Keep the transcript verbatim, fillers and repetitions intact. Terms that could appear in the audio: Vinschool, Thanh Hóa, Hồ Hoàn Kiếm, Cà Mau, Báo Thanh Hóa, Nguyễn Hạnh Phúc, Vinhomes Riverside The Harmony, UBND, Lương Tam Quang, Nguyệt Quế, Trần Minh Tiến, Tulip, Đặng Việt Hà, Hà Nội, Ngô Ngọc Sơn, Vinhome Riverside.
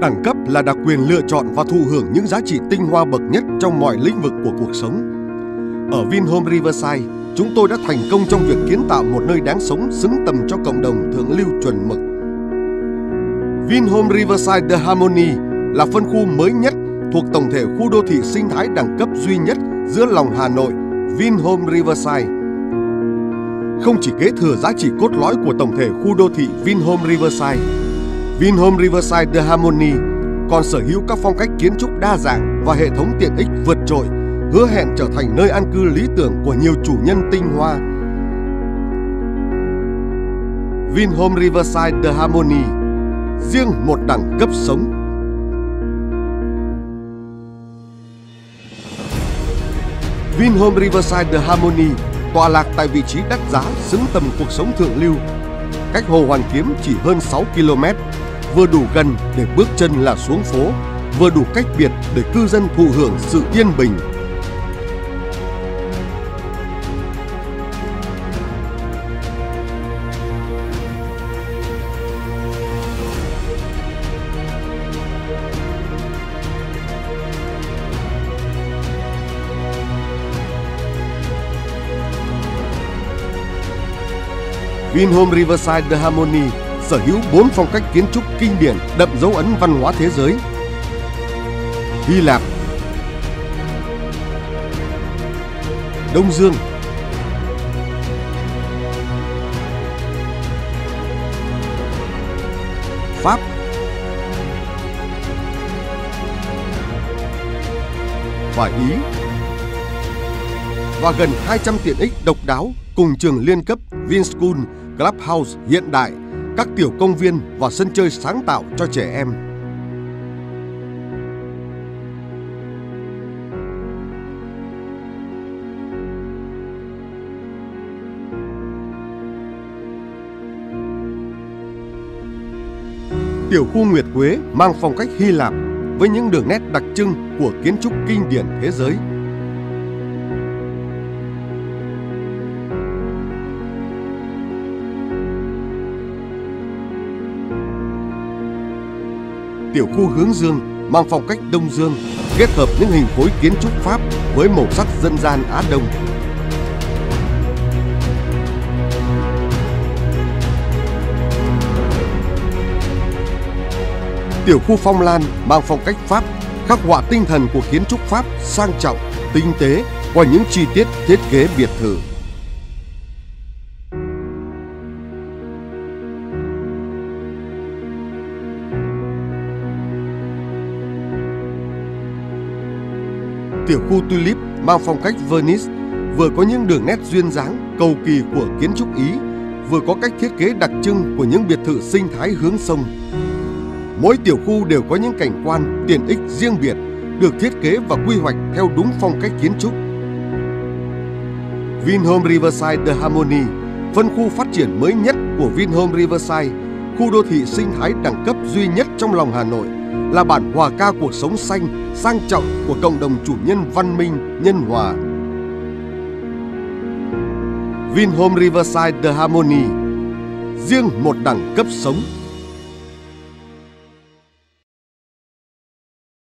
Đẳng cấp là đặc quyền lựa chọn và thụ hưởng những giá trị tinh hoa bậc nhất trong mọi lĩnh vực của cuộc sống. Ở Vinhomes Riverside, chúng tôi đã thành công trong việc kiến tạo một nơi đáng sống xứng tầm cho cộng đồng thượng lưu chuẩn mực. Vinhomes Riverside The Harmony là phân khu mới nhất thuộc tổng thể khu đô thị sinh thái đẳng cấp duy nhất giữa lòng Hà Nội, Vinhomes Riverside. Không chỉ kế thừa giá trị cốt lõi của tổng thể khu đô thị Vinhomes Riverside, Vinhomes Riverside The Harmony còn sở hữu các phong cách kiến trúc đa dạng và hệ thống tiện ích vượt trội, hứa hẹn trở thành nơi an cư lý tưởng của nhiều chủ nhân tinh hoa. Vinhomes Riverside The Harmony, riêng một đẳng cấp sống. Vinhomes Riverside The Harmony tọa lạc tại vị trí đắt giá xứng tầm cuộc sống thượng lưu, cách Hồ Hoàn Kiếm chỉ hơn sáu ki lô mét, vừa đủ gần để bước chân là xuống phố, vừa đủ cách biệt để cư dân thụ hưởng sự yên bình. Vinhomes Riverside The Harmony sở hữu bốn phong cách kiến trúc kinh điển đậm dấu ấn văn hóa thế giới: Hy Lạp, Đông Dương, Pháp, và Ý, và gần hai trăm tiện ích độc đáo cùng trường liên cấp, Vinschool, Clubhouse hiện đại, các tiểu công viên và sân chơi sáng tạo cho trẻ em. Tiểu khu Nguyệt Quế mang phong cách Hy Lạp với những đường nét đặc trưng của kiến trúc kinh điển thế giới. Tiểu khu Hướng Dương mang phong cách Đông Dương, kết hợp những hình khối kiến trúc Pháp với màu sắc dân gian Á Đông. Tiểu khu Phong Lan mang phong cách Pháp, khắc họa tinh thần của kiến trúc Pháp sang trọng, tinh tế qua những chi tiết thiết kế biệt thự. Tiểu khu Tulip mang phong cách Venice, vừa có những đường nét duyên dáng, cầu kỳ của kiến trúc Ý, vừa có cách thiết kế đặc trưng của những biệt thự sinh thái hướng sông. Mỗi tiểu khu đều có những cảnh quan, tiện ích riêng biệt, được thiết kế và quy hoạch theo đúng phong cách kiến trúc. Vinhomes Riverside The Harmony, phân khu phát triển mới nhất của Vinhomes Riverside, khu đô thị sinh thái đẳng cấp duy nhất trong lòng Hà Nội, là bản hòa ca cuộc sống xanh, sang trọng của cộng đồng chủ nhân văn minh, nhân hòa. Vinhomes Riverside The Harmony, riêng một đẳng cấp sống.